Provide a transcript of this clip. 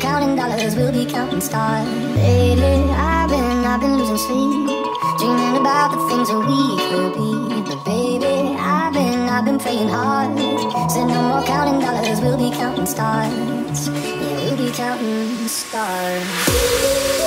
Counting stars, yeah, we'll be counting stars.